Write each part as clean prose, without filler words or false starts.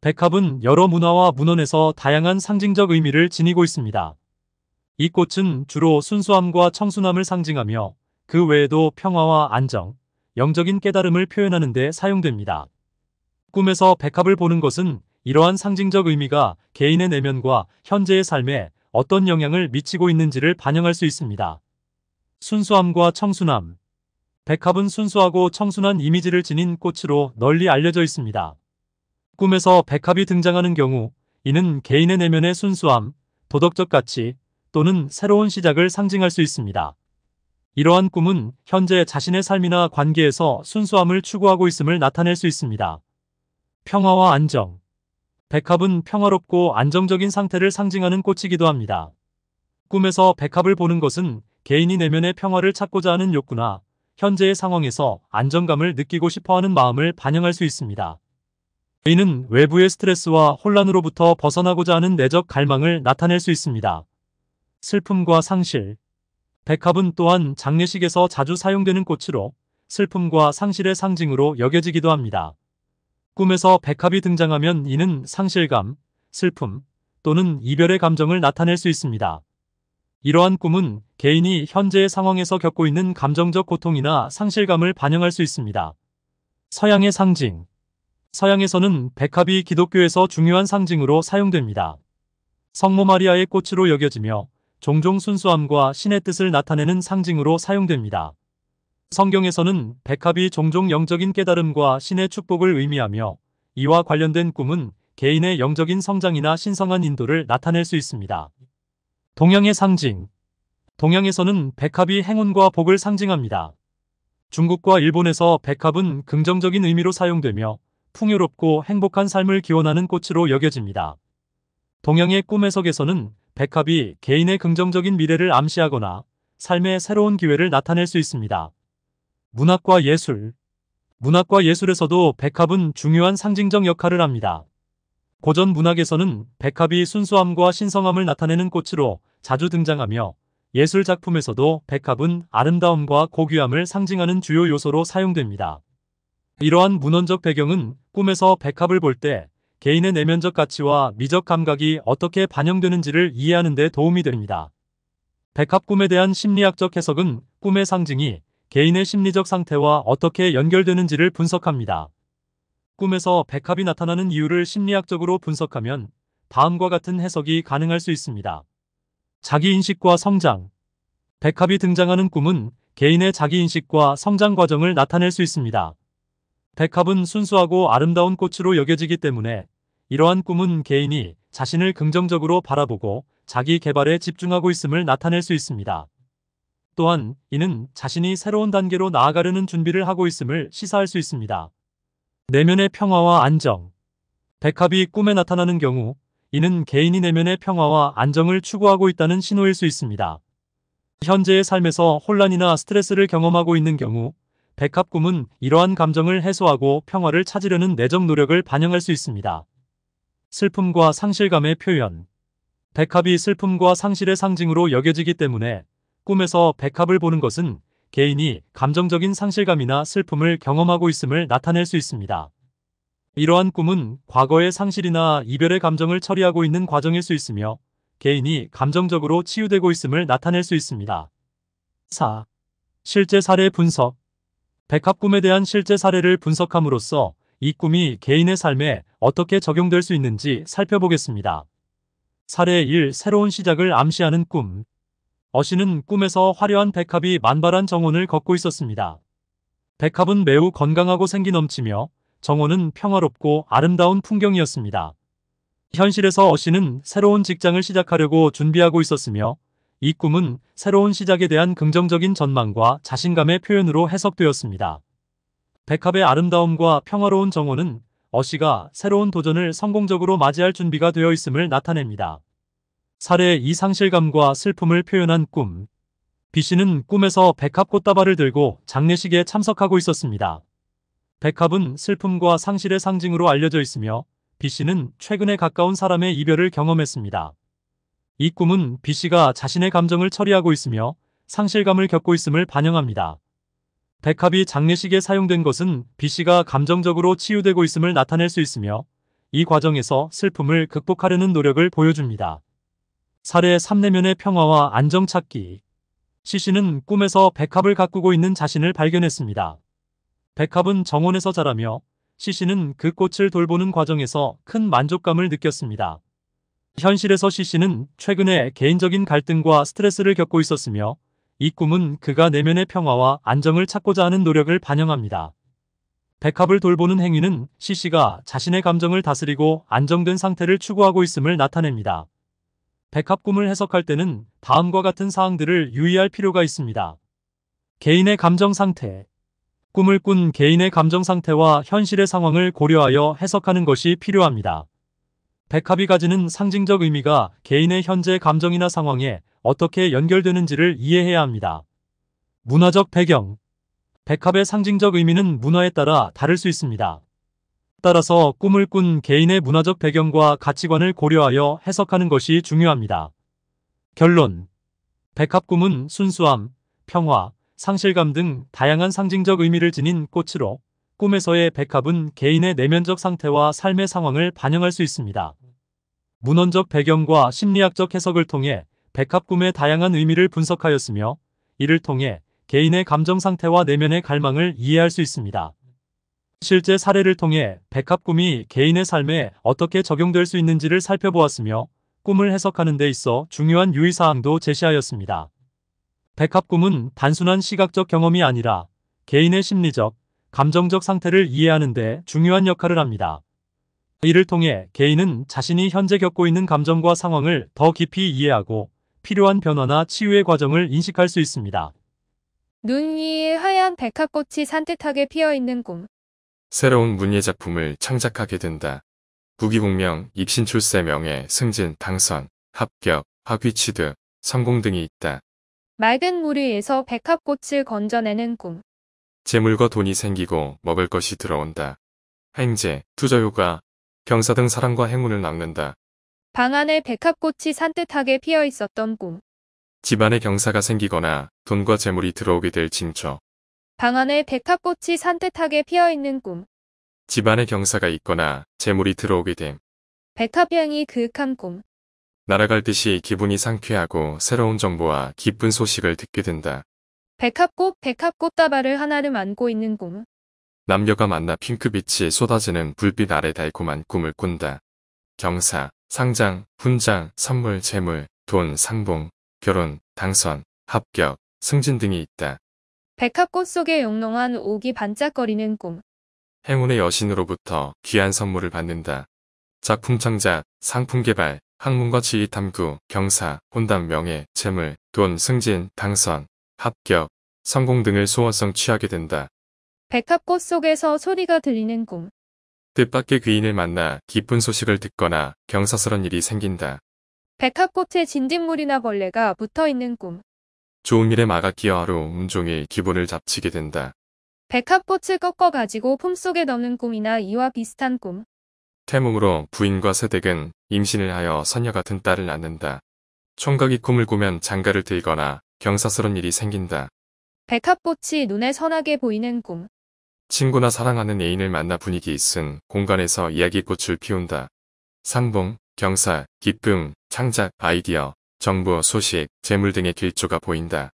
백합은 여러 문화와 문헌에서 다양한 상징적 의미를 지니고 있습니다. 이 꽃은 주로 순수함과 청순함을 상징하며 그 외에도 평화와 안정, 영적인 깨달음을 표현하는 데 사용됩니다. 꿈에서 백합을 보는 것은 이러한 상징적 의미가 개인의 내면과 현재의 삶에 어떤 영향을 미치고 있는지를 반영할 수 있습니다. 순수함과 청순함. 백합은 순수하고 청순한 이미지를 지닌 꽃으로 널리 알려져 있습니다. 꿈에서 백합이 등장하는 경우 이는 개인의 내면의 순수함, 도덕적 가치 또는 새로운 시작을 상징할 수 있습니다. 이러한 꿈은 현재 자신의 삶이나 관계에서 순수함을 추구하고 있음을 나타낼 수 있습니다. 평화와 안정. 백합은 평화롭고 안정적인 상태를 상징하는 꽃이기도 합니다. 꿈에서 백합을 보는 것은 개인이 내면의 평화를 찾고자 하는 욕구나 현재의 상황에서 안정감을 느끼고 싶어하는 마음을 반영할 수 있습니다. 개인은 외부의 스트레스와 혼란으로부터 벗어나고자 하는 내적 갈망을 나타낼 수 있습니다. 슬픔과 상실. 백합은 또한 장례식에서 자주 사용되는 꽃으로 슬픔과 상실의 상징으로 여겨지기도 합니다. 꿈에서 백합이 등장하면 이는 상실감, 슬픔 또는 이별의 감정을 나타낼 수 있습니다. 이러한 꿈은 개인이 현재의 상황에서 겪고 있는 감정적 고통이나 상실감을 반영할 수 있습니다. 서양의 상징. 서양에서는 백합이 기독교에서 중요한 상징으로 사용됩니다. 성모 마리아의 꽃으로 여겨지며 종종 순수함과 신의 뜻을 나타내는 상징으로 사용됩니다. 성경에서는 백합이 종종 영적인 깨달음과 신의 축복을 의미하며 이와 관련된 꿈은 개인의 영적인 성장이나 신성한 인도를 나타낼 수 있습니다. 동양의 상징. 동양에서는 백합이 행운과 복을 상징합니다. 중국과 일본에서 백합은 긍정적인 의미로 사용되며 풍요롭고 행복한 삶을 기원하는 꽃으로 여겨집니다. 동양의 꿈 해석에서는 백합이 개인의 긍정적인 미래를 암시하거나 삶의 새로운 기회를 나타낼 수 있습니다. 문학과 예술. 문학과 예술에서도 백합은 중요한 상징적 역할을 합니다. 고전 문학에서는 백합이 순수함과 신성함을 나타내는 꽃으로 자주 등장하며 예술 작품에서도 백합은 아름다움과 고귀함을 상징하는 주요 요소로 사용됩니다. 이러한 문헌적 배경은 꿈에서 백합을 볼 때 개인의 내면적 가치와 미적 감각이 어떻게 반영되는지를 이해하는 데 도움이 됩니다. 백합 꿈에 대한 심리학적 해석은 꿈의 상징이 개인의 심리적 상태와 어떻게 연결되는지를 분석합니다. 꿈에서 백합이 나타나는 이유를 심리학적으로 분석하면 다음과 같은 해석이 가능할 수 있습니다. 자기인식과 성장. 백합이 등장하는 꿈은 개인의 자기인식과 성장 과정을 나타낼 수 있습니다. 백합은 순수하고 아름다운 꽃으로 여겨지기 때문에 이러한 꿈은 개인이 자신을 긍정적으로 바라보고 자기 개발에 집중하고 있음을 나타낼 수 있습니다. 또한 이는 자신이 새로운 단계로 나아가려는 준비를 하고 있음을 시사할 수 있습니다. 내면의 평화와 안정. 백합이 꿈에 나타나는 경우 이는 개인이 내면의 평화와 안정을 추구하고 있다는 신호일 수 있습니다. 현재의 삶에서 혼란이나 스트레스를 경험하고 있는 경우 백합 꿈은 이러한 감정을 해소하고 평화를 찾으려는 내적 노력을 반영할 수 있습니다. 슬픔과 상실감의 표현. 백합이 슬픔과 상실의 상징으로 여겨지기 때문에 꿈에서 백합을 보는 것은 개인이 감정적인 상실감이나 슬픔을 경험하고 있음을 나타낼 수 있습니다. 이러한 꿈은 과거의 상실이나 이별의 감정을 처리하고 있는 과정일 수 있으며 개인이 감정적으로 치유되고 있음을 나타낼 수 있습니다. 4. 실제 사례 분석. 백합 꿈에 대한 실제 사례를 분석함으로써 이 꿈이 개인의 삶에 어떻게 적용될 수 있는지 살펴보겠습니다. 사례 1. 새로운 시작을 암시하는 꿈. 어씨는 꿈에서 화려한 백합이 만발한 정원을 걷고 있었습니다. 백합은 매우 건강하고 생기 넘치며 정원은 평화롭고 아름다운 풍경이었습니다. 현실에서 어씨는 새로운 직장을 시작하려고 준비하고 있었으며 이 꿈은 새로운 시작에 대한 긍정적인 전망과 자신감의 표현으로 해석되었습니다. 백합의 아름다움과 평화로운 정원은 어씨가 새로운 도전을 성공적으로 맞이할 준비가 되어 있음을 나타냅니다. 사례 2. 상실감과 슬픔을 표현한 꿈. B씨는 꿈에서 백합 꽃다발을 들고 장례식에 참석하고 있었습니다. 백합은 슬픔과 상실의 상징으로 알려져 있으며 B씨는 최근에 가까운 사람의 이별을 경험했습니다. 이 꿈은 B씨가 자신의 감정을 처리하고 있으며 상실감을 겪고 있음을 반영합니다. 백합이 장례식에 사용된 것은 B씨가 감정적으로 치유되고 있음을 나타낼 수 있으며 이 과정에서 슬픔을 극복하려는 노력을 보여줍니다. 사례 3내면의 평화와 안정 찾기. 시시는 꿈에서 백합을 가꾸고 있는 자신을 발견했습니다. 백합은 정원에서 자라며 시시는 그 꽃을 돌보는 과정에서 큰 만족감을 느꼈습니다. 현실에서 시시는 최근에 개인적인 갈등과 스트레스를 겪고 있었으며 이 꿈은 그가 내면의 평화와 안정을 찾고자 하는 노력을 반영합니다. 백합을 돌보는 행위는 시시가 자신의 감정을 다스리고 안정된 상태를 추구하고 있음을 나타냅니다. 백합 꿈을 해석할 때는 다음과 같은 사항들을 유의할 필요가 있습니다. 개인의 감정 상태. 꿈을 꾼 개인의 감정 상태와 현실의 상황을 고려하여 해석하는 것이 필요합니다. 백합이 가지는 상징적 의미가 개인의 현재 감정이나 상황에 어떻게 연결되는지를 이해해야 합니다. 문화적 배경. 백합의 상징적 의미는 문화에 따라 다를 수 있습니다. 따라서 꿈을 꾼 개인의 문화적 배경과 가치관을 고려하여 해석하는 것이 중요합니다. 결론. 백합 꿈은 순수함, 평화, 상실감 등 다양한 상징적 의미를 지닌 꽃으로 꿈에서의 백합은 개인의 내면적 상태와 삶의 상황을 반영할 수 있습니다. 문헌적 배경과 심리학적 해석을 통해 백합 꿈의 다양한 의미를 분석하였으며 이를 통해 개인의 감정 상태와 내면의 갈망을 이해할 수 있습니다. 실제 사례를 통해 백합 꿈이 개인의 삶에 어떻게 적용될 수 있는지를 살펴보았으며 꿈을 해석하는 데 있어 중요한 유의사항도 제시하였습니다. 백합 꿈은 단순한 시각적 경험이 아니라 개인의 심리적, 감정적 상태를 이해하는 데 중요한 역할을 합니다. 이를 통해 개인은 자신이 현재 겪고 있는 감정과 상황을 더 깊이 이해하고 필요한 변화나 치유의 과정을 인식할 수 있습니다. 눈 위에 하얀 백합꽃이 산뜻하게 피어있는 꿈. 새로운 문예 작품을 창작하게 된다. 부귀공명, 입신출세 명예, 승진, 당선, 합격, 학위 취득, 성공 등이 있다. 맑은 물 위에서 백합꽃을 건져내는 꿈. 재물과 돈이 생기고 먹을 것이 들어온다. 행제, 투자효과, 병사 등 사랑과 행운을 낳는다. 방 안에 백합꽃이 산뜻하게 피어 있었던 꿈. 집안에 경사가 생기거나 돈과 재물이 들어오게 될 징조. 방 안에 백합꽃이 산뜻하게 피어 있는 꿈. 집안에 경사가 있거나 재물이 들어오게 됨. 백합향이 그윽한 꿈. 날아갈 듯이 기분이 상쾌하고 새로운 정보와 기쁜 소식을 듣게 된다. 백합꽃다발을 하나를 안고 있는 꿈. 남녀가 만나 핑크빛이 쏟아지는 불빛 아래 달콤한 꿈을 꾼다. 경사, 상장, 훈장, 선물, 재물, 돈, 상봉, 결혼, 당선, 합격, 승진 등이 있다. 백합꽃 속에 영롱한 옥이 반짝거리는 꿈. 행운의 여신으로부터 귀한 선물을 받는다. 작품 창작, 상품 개발, 학문과 지휘 탐구, 경사, 혼담, 명예, 재물, 돈, 승진, 당선, 합격, 성공 등을 소원성 취하게 된다. 백합꽃 속에서 소리가 들리는 꿈. 뜻밖의 귀인을 만나 기쁜 소식을 듣거나 경사스런 일이 생긴다. 백합꽃에 진딧물이나 벌레가 붙어있는 꿈. 좋은 일에 마가 끼어 하루 온종일 기분을 잡치게 된다. 백합꽃을 꺾어 가지고 품속에 넣는 꿈이나 이와 비슷한 꿈. 태몽으로 부인과 세댁은 임신을 하여 선녀 같은 딸을 낳는다. 총각이 꿈을 꾸면 장가를 들거나 경사스런 일이 생긴다. 백합꽃이 눈에 선하게 보이는 꿈. 친구나 사랑하는 애인을 만나 분위기 있은 공간에서 이야기꽃을 피운다. 상봉, 경사, 기쁨, 창작, 아이디어, 정보, 소식, 재물 등의 길조가 보인다.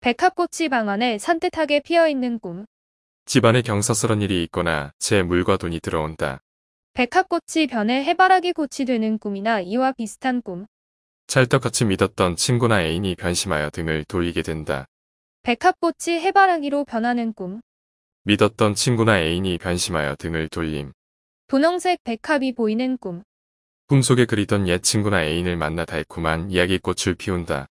백합꽃이 방 안에 산뜻하게 피어있는 꿈. 집안에 경사스런 일이 있거나 재물과 돈이 들어온다. 백합꽃이 변해 해바라기 꽃이 되는 꿈이나 이와 비슷한 꿈. 찰떡같이 믿었던 친구나 애인이 변심하여 등을 돌리게 된다. 백합꽃이 해바라기로 변하는 꿈. 믿었던 친구나 애인이 변심하여 등을 돌림. 분홍색 백합이 보이는 꿈. 꿈속에 그리던 옛 친구나 애인을 만나 달콤한 이야기꽃을 피운다.